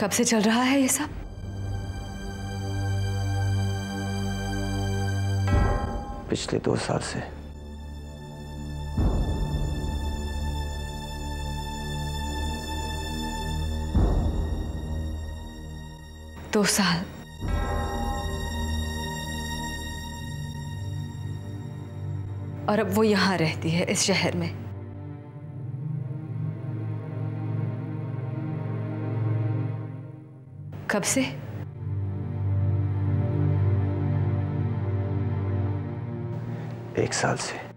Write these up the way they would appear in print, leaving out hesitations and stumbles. कब से चल रहा है ये सब? पिछले 2 साल से। दो साल और अब वो यहां रहती है इस शहर में। कब से? एक साल से।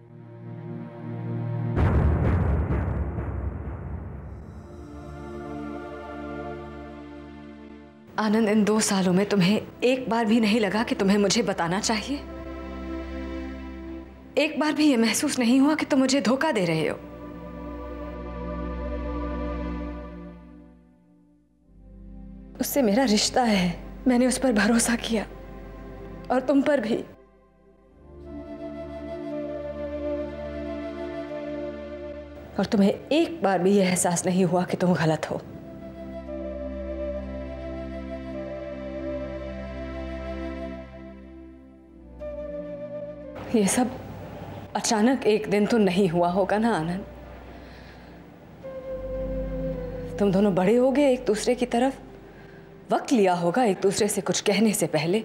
आनंद, इन 2 सालों में तुम्हें एक बार भी नहीं लगा कि तुम्हें मुझे बताना चाहिए? एक बार भी ये महसूस नहीं हुआ कि तुम मुझे धोखा दे रहे हो? उससे मेरा रिश्ता है, मैंने उस पर भरोसा किया और तुम पर भी। और तुम्हें एक बार भी यह एहसास नहीं हुआ कि तुम गलत हो। ये सब अचानक एक दिन तो नहीं हुआ होगा ना आनंद? तुम दोनों बड़े हो गए, एक दूसरे की तरफ वक्त लिया होगा एक दूसरे से कुछ कहने से पहले।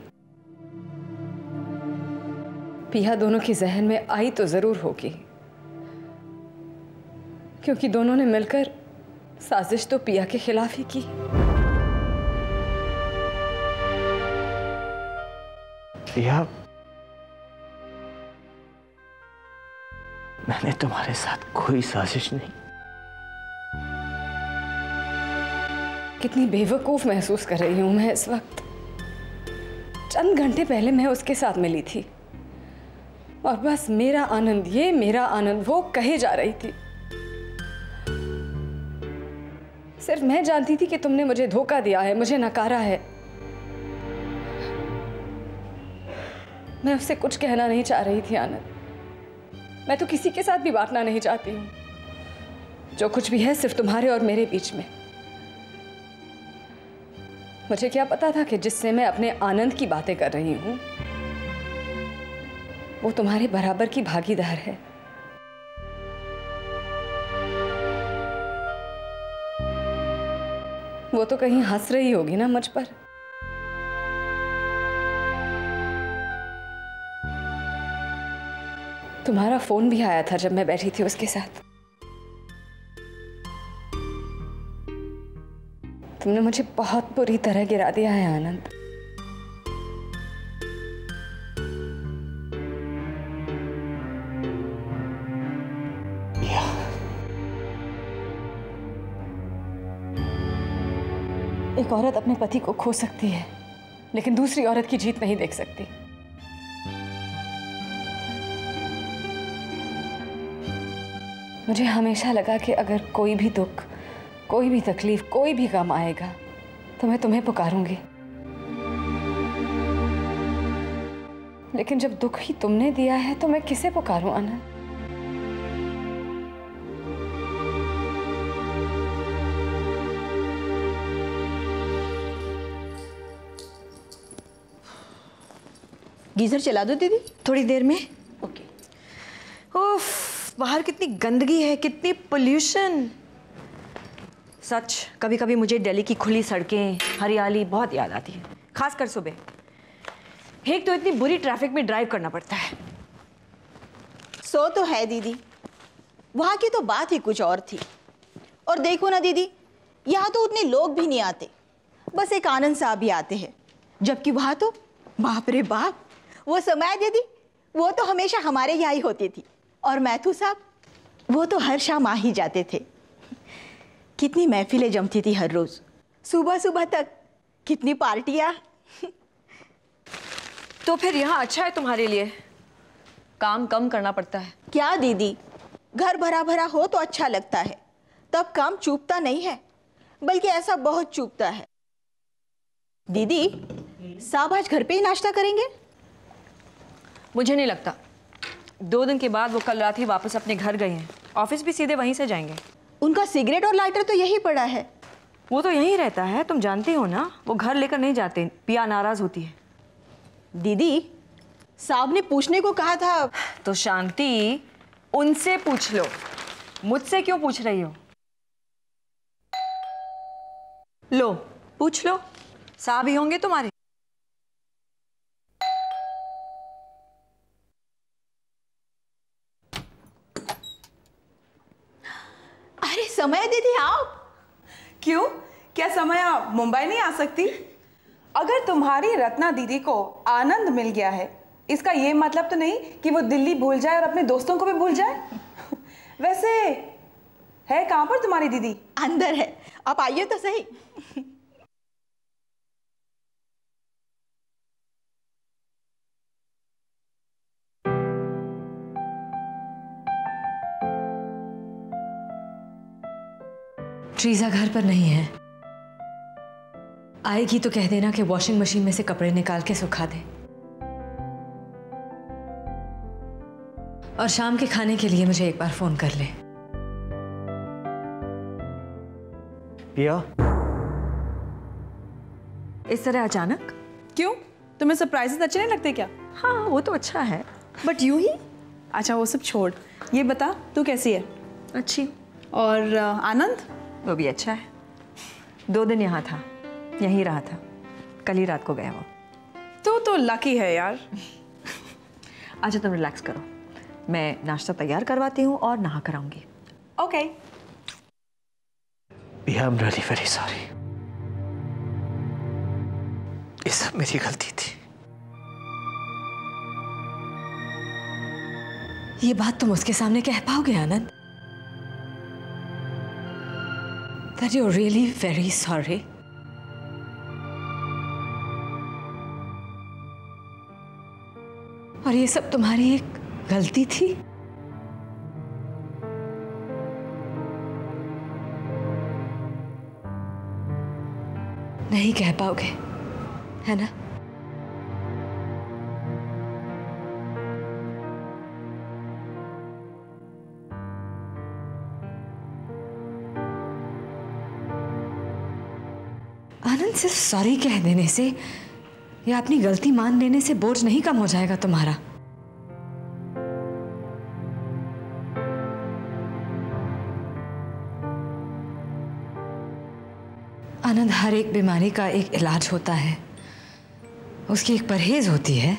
पिया दोनों की जहन में आई तो जरूर होगी, क्योंकि दोनों ने मिलकर साजिश तो पिया के खिलाफ ही की। पिया, मैंने तुम्हारे साथ कोई साजिश नहीं। कितनी बेवकूफ महसूस कर रही हूं मैं इस वक्त। चंद घंटे पहले मैं उसके साथ मिली थी और बस मेरा आनंद ये, मेरा आनंद वो कहे जा रही थी। सिर्फ मैं जानती थी कि तुमने मुझे धोखा दिया है, मुझे नकारा है। मैं उससे कुछ कहना नहीं चाह रही थी आनंद। मैं तो किसी के साथ भी बांटना नहीं चाहती हूं। जो कुछ भी है सिर्फ तुम्हारे और मेरे बीच में। मुझे क्या पता था कि जिससे मैं अपने आनंद की बातें कर रही हूँ वो तुम्हारे बराबर की भागीदार है। वो तो कहीं हंस रही होगी ना मुझ पर। तुम्हारा फोन भी आया था जब मैं बैठी थी उसके साथ। तुमने मुझे बहुत बुरी तरह गिरा दिया है आनंद। एक औरत अपने पति को खो सकती है लेकिन दूसरी औरत की जीत नहीं देख सकती। मुझे हमेशा लगा कि अगर कोई भी दुख, कोई भी तकलीफ, कोई भी गम आएगा तो मैं तुम्हें पुकारूंगी। लेकिन जब दुख ही तुमने दिया है तो मैं किसे पुकारूं आनंद? गीजर चला दो दीदी थोड़ी देर में। ओके। उफ, बाहर कितनी गंदगी है, कितनी पोल्यूशन। सच, कभी कभी मुझे दिल्ली की खुली सड़कें, हरियाली बहुत याद आती है, खासकर सुबह। एक तो इतनी बुरी ट्रैफिक में ड्राइव करना पड़ता है। सो तो है दीदी, वहाँ की तो बात ही कुछ और थी। और देखो ना दीदी, यहाँ तो उतने लोग भी नहीं आते, बस एक आनंद साहब ही आते हैं। जबकि वहाँ तो बाप रे बाप। वो समय दीदी, वो तो हमेशा हमारे यहाँ ही होती थी। और मैथू साहब, वो तो हर शाम आ ही जाते थे। कितनी महफिलें जमती थी हर रोज, सुबह सुबह तक कितनी पार्टियाँ। तो फिर यहाँ अच्छा है तुम्हारे लिए, काम कम करना पड़ता है। क्या दीदी, घर भरा भरा हो तो अच्छा लगता है, तब काम चुभता नहीं है, बल्कि ऐसा बहुत चुभता है। दीदी साहब आज घर पे ही नाश्ता करेंगे? मुझे नहीं लगता। 2 दिन के बाद वो कल रात ही वापस अपने घर गए हैं, ऑफिस भी सीधे वहीं से जाएंगे। उनका सिगरेट और लाइटर तो यही पड़ा है, वो तो यहीं रहता है, तुम जानती हो ना, वो घर लेकर नहीं जाते। पिया नाराज होती है। दीदी, साहब ने पूछने को कहा था। तो शांति, उनसे पूछ लो, मुझसे क्यों पूछ रही हो? लो पूछ लो, साहब ही होंगे तुम्हारे। अरे समय दीदी आप, क्यों, क्या समय आप मुंबई नहीं आ सकती? अगर तुम्हारी रत्ना दीदी को आनंद मिल गया है, इसका ये मतलब तो नहीं कि वो दिल्ली भूल जाए और अपने दोस्तों को भी भूल जाए। वैसे है कहाँ पर तुम्हारी दीदी? अंदर है, आप आइए तो सही। ट्रीजा घर पर नहीं है, आएगी तो कह देना कि वॉशिंग मशीन में से कपड़े निकाल के सुखा दे। और शाम के खाने के लिए मुझे एक बार फोन कर ले। पिया, इस तरह अचानक क्यों? तुम्हें सरप्राइजेस अच्छे नहीं लगते क्या? हाँ वो तो अच्छा है, बट यूं ही? अच्छा वो सब छोड़, ये बता तू कैसी है? अच्छी। और आनंद? वो भी अच्छा है। 2 दिन यहाँ था, यहीं रहा था, कल ही रात को गया वो। तू तो लकी है यार। अच्छा तुम रिलैक्स करो, मैं नाश्ता तैयार करवाती हूँ और नहा कराऊंगी। Okay. I am really very sorry, ये सब मेरी गलती थी। ये बात तुम उसके सामने कह पाओगे आनंद? That you're really very sorry? और ये सब तुम्हारी एक गलती थी? नहीं कह पाओगे, है ना? आनंद, सिर्फ सॉरी कह देने से या अपनी गलती मान लेने से बोझ नहीं कम हो जाएगा तुम्हारा। आनंद, हर एक बीमारी का एक इलाज होता है, उसकी एक परहेज होती है।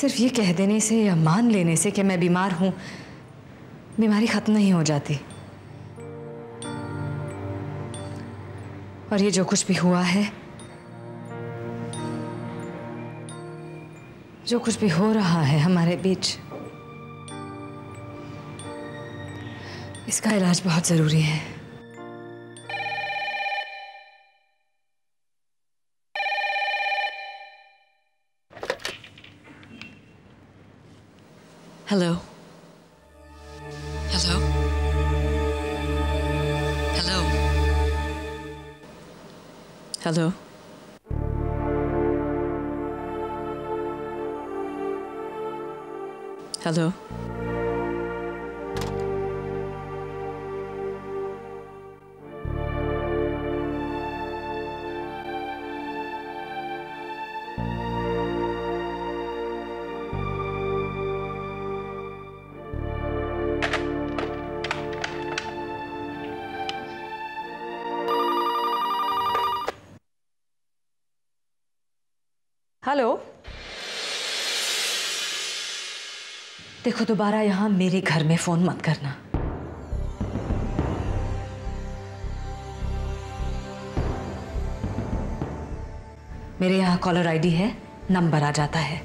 सिर्फ ये कह देने से या मान लेने से कि मैं बीमार हूं, बीमारी खत्म नहीं हो जाती। और ये जो कुछ भी हुआ है, जो कुछ भी हो रहा है हमारे बीच, इसका इलाज बहुत जरूरी है। Hello hello hello, hello, hello. देखो दोबारा यहां मेरे घर में फोन मत करना। मेरे यहां कॉलर आईडी है, नंबर आ जाता है।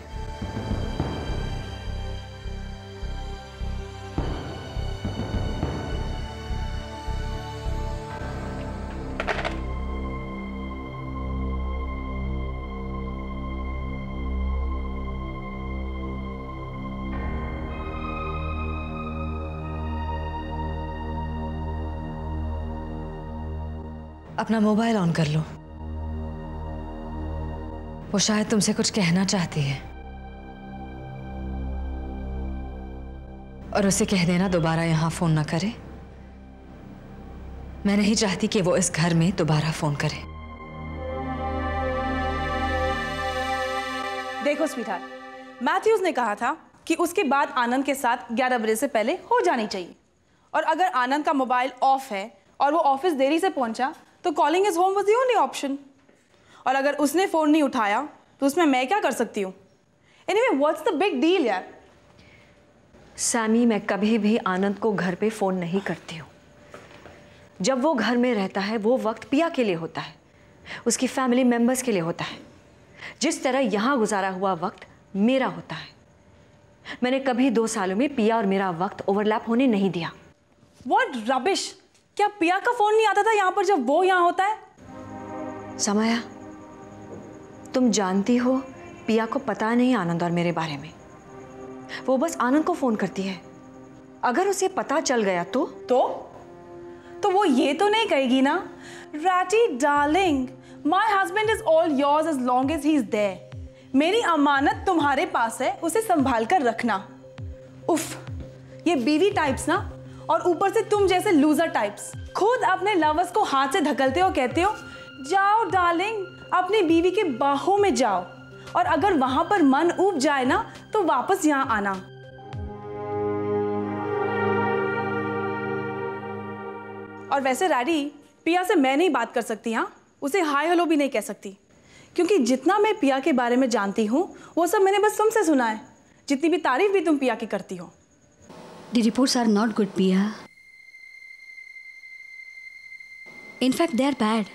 अपना मोबाइल ऑन कर लो, वो शायद तुमसे कुछ कहना चाहती है। और उसे कह देना दोबारा यहां फोन ना करे, मैं नहीं चाहती कि वो इस घर में दोबारा फोन करे। देखो स्वीटहार्ट, मैथ्यूज ने कहा था कि उसके बाद आनंद के साथ 11 बजे से पहले हो जानी चाहिए, और अगर आनंद का मोबाइल ऑफ है और वो ऑफिस देरी से पहुंचा तो calling is home was the only option, और अगर उसने फ़ोन नहीं उठाया तो उसमें मैं क्या कर सकती हूँ। Anyway what's the big deal यार। सैमी, मैं कभी भी आनंद को घर पे फ़ोन नहीं करती हूँ। जब वो घर में रहता है वो वक्त पिया के लिए होता है, उसकी फैमिली मेम्बर्स के लिए होता है, जिस तरह यहाँ गुजारा हुआ वक्त मेरा होता है। मैंने कभी 2 सालों में पिया और मेरा वक्त ओवरलैप होने नहीं दिया। What rubbish! क्या पिया का फोन नहीं आता था यहाँ पर जब वो यहाँ होता है? समाया, तुम जानती हो पिया को पता नहीं आनंद और मेरे बारे में, वो बस आनंद को फोन करती है। अगर उसे पता चल गया तो वो ये तो नहीं कहेगी ना, रैटी darling, my husband is all yours as long as he's there. मेरी अमानत तुम्हारे पास है, उसे संभाल कर रखना। उफ, ये बीवी टाइप्स ना, और ऊपर से तुम जैसे लूजर टाइप्स। खुद अपने लवर्स को हाथ से धकलते हो, कहते हो जाओ डार्लिंग अपनी बीवी के बाहों में जाओ, और अगर वहां पर मन ऊब जाए ना तो वापस यहाँ आना। और वैसे रैडी, पिया से मैं नहीं बात कर सकती, हाँ, उसे हाय हेलो भी नहीं कह सकती, क्योंकि जितना मैं पिया के बारे में जानती हूँ वो सब मैंने बस तुमसे सुना है, जितनी भी तारीफ भी तुम पिया की करती हो। The reports are not good, Pia. In fact, they are bad.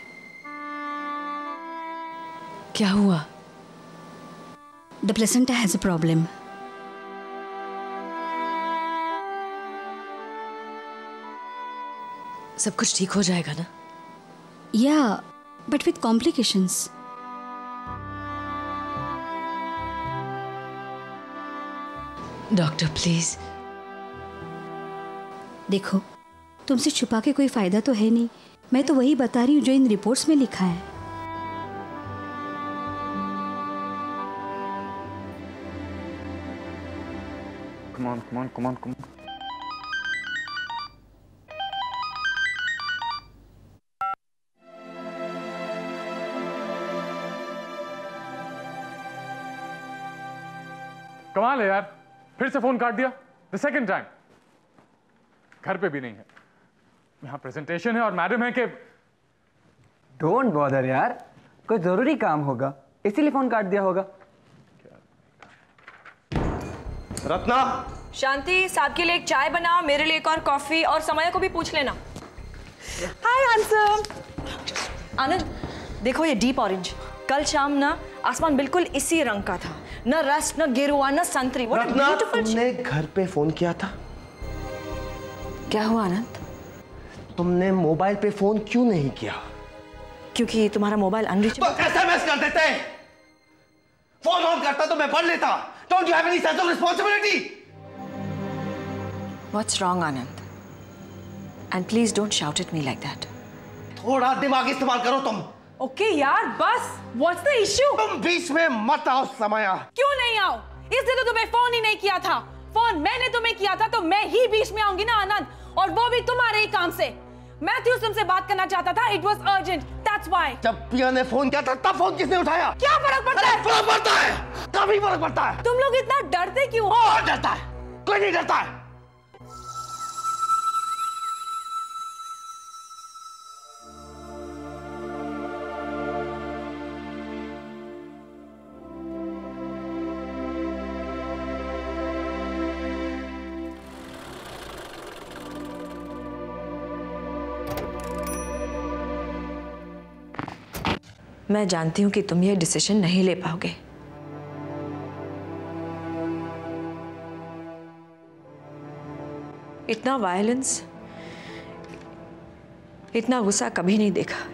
क्या हुआ? The placenta has a problem. सब कुछ ठीक हो जाएगा ना? Yeah, but with complications. Doctor please. देखो, तुमसे छुपा के कोई फायदा तो है नहीं, मैं तो वही बता रही हूँ जो इन रिपोर्ट्स में लिखा है। Come on, come on, come on, come on. कमाल है यार, फिर से फोन काट दिया। The second time. घर पे भी नहीं है, यहाँ प्रेजेंटेशन है और मैडम है कि डोंट बॉदर यार, कोई जरूरी काम होगा इसीलिए फोन काट दिया होगा। रत्ना, शांति साहब के लिए एक चाय बनाओ, मेरे लिए एक और कॉफी, और समय को भी पूछ लेना। हाय आंसर। आनंद, देखो ये डीप ऑरेंज, कल शाम ना आसमान बिल्कुल इसी रंग का था, ना रस्ट, ना गेरुआ, ना संतरी। रत्ना, तुमने घर पे फोन किया था? क्या हुआ आनंद? तुमने मोबाइल पे फोन क्यों नहीं किया? क्योंकि तुम्हारा मोबाइल अनरीचेबल। एसएमएस कर देते हैं। फोन ऑन करता तो मैं पढ़ लेता। Don't you have any sense of responsibility? What's wrong, Anand? And please don't shout at me like that. थोड़ा दिमाग इस्तेमाल करो तुम। Okay यार, बस। What's the issue? तुम बीच में मत आओ समाया। क्यों नहीं आओ? इसलिए तो तुम्हें फोन ही नहीं किया था। फोन मैंने तुम्हें किया था तो मैं ही बीच में आऊंगी ना आनंद, और वो भी तुम्हारे ही काम से। मैथ्यूज तुमसे बात करना चाहता था, it was urgent, that's why. जब पिया ने फोन किया था तब फोन किसने उठाया? क्या फर्क पड़ता है? फर्क पड़ता है, काफी फर्क पड़ता है। तुम लोग इतना डरते क्यों? और डरता है, कोई नहीं डरता है। मैं जानती हूं कि तुम यह डिसीजन नहीं ले पाओगे, इतना वायलेंस, इतना गुस्सा कभी नहीं देखा।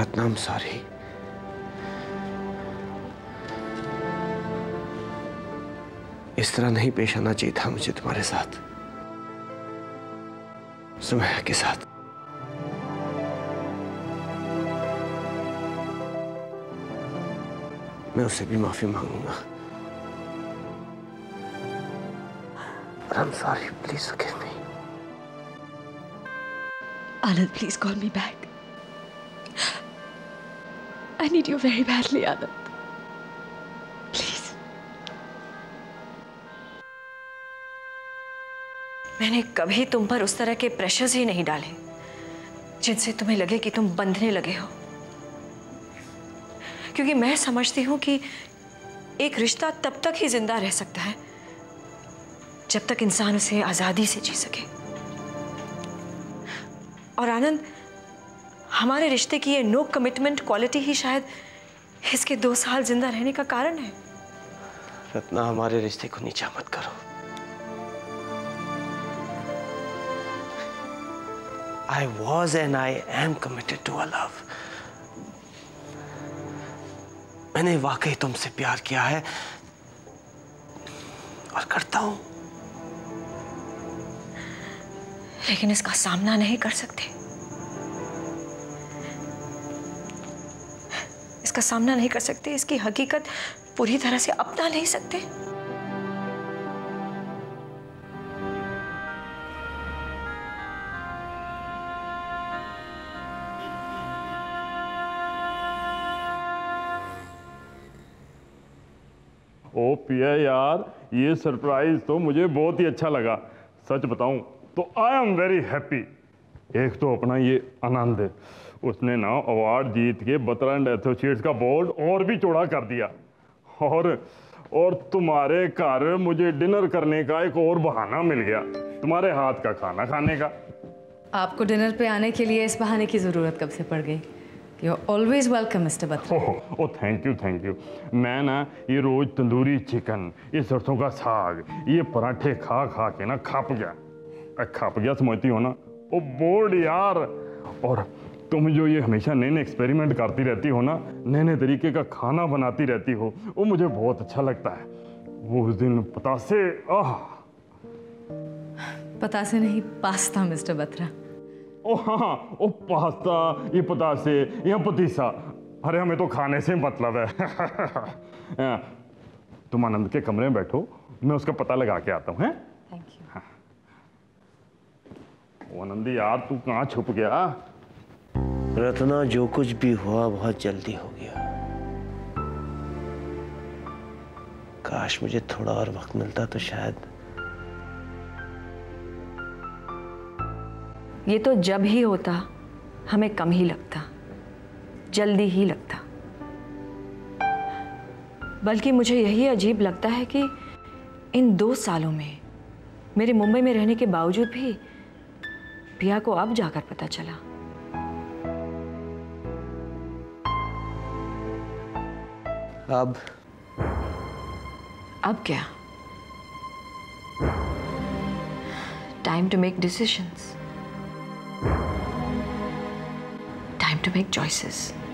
Ratna, I am sorry. इस तरह नहीं पेश आना चाहिए था मुझे तुम्हारे साथ, सुमैया के साथ। मैं उससे भी माफी मांगूंगा। I'm sorry, please forgive me. Anand, please call me back. I need you very badly, Anand. मैंने कभी तुम पर उस तरह के प्रेशर्स ही नहीं डाले जिनसे तुम्हें लगे कि तुम बंधने लगे हो, क्योंकि मैं समझती हूँ कि एक रिश्ता तब तक ही जिंदा रह सकता है जब तक इंसान उसे आज़ादी से जी सके। और आनंद, हमारे रिश्ते की ये नो कमिटमेंट क्वालिटी ही शायद इसके 2 साल जिंदा रहने का कारण है। रत्ना, हमारे रिश्ते को नीचा मत करो। I was and I am committed to our love. मैंने वाकई तुमसे प्यार किया है और करता हूं, लेकिन इसका सामना नहीं कर सकते। इसका सामना नहीं कर सकते, इसकी हकीकत पूरी तरह से अपना नहीं सकते। ओ पिया यार, ये सरप्राइज तो मुझे बहुत ही अच्छा लगा। सच बताऊं तो आई एम वेरी हैप्पी। एक तो अपना ये आनंद, उसने ना अवार्ड जीत के बत्रा एंड एसोसिएट्स का बोर्ड और भी चौड़ा कर दिया, और तुम्हारे घर मुझे डिनर करने का एक और बहाना मिल गया, तुम्हारे हाथ का खाना खाने का। आपको डिनर पे आने के लिए इस बहाने की ज़रूरत कब से पड़ गई? You are always welcome, Mr. Batra. Oh, thank you, thank you. मैं ना ये रोज तंदूरी चिकन, ये सरसों का साग, ये पराठे खा खा के ना खप गया, समझती हो ना? ओ बोर्ड यार, और तुम जो ये हमेशा नए नए एक्सपेरिमेंट करती रहती हो ना, नए नए तरीके का खाना बनाती रहती हो, वो मुझे बहुत अच्छा लगता है। वो उस दिन पतासे नहीं, पास्ता मिस्टर बत्रा। ओ हाँ, पास्ता, ये पतासे, ये पतीसा, अरे हमें तो खाने से मतलब है। तुम आनंद के कमरे में बैठो, मैं उसका पता लगा के आता हूँ। हैं? Thank you. हाँ। ओ आनंदी यार, तू कहाँ छुप गया? रत्ना, जो कुछ भी हुआ बहुत जल्दी हो गया। काश मुझे थोड़ा और वक्त मिलता तो शायद। ये तो जब ही होता हमें कम ही लगता, जल्दी ही लगता। बल्कि मुझे यही अजीब लगता है कि इन 2 सालों में मेरे मुंबई में रहने के बावजूद भी पिया को अब जाकर पता चला। अब क्या? Time to make decisions. To make choices.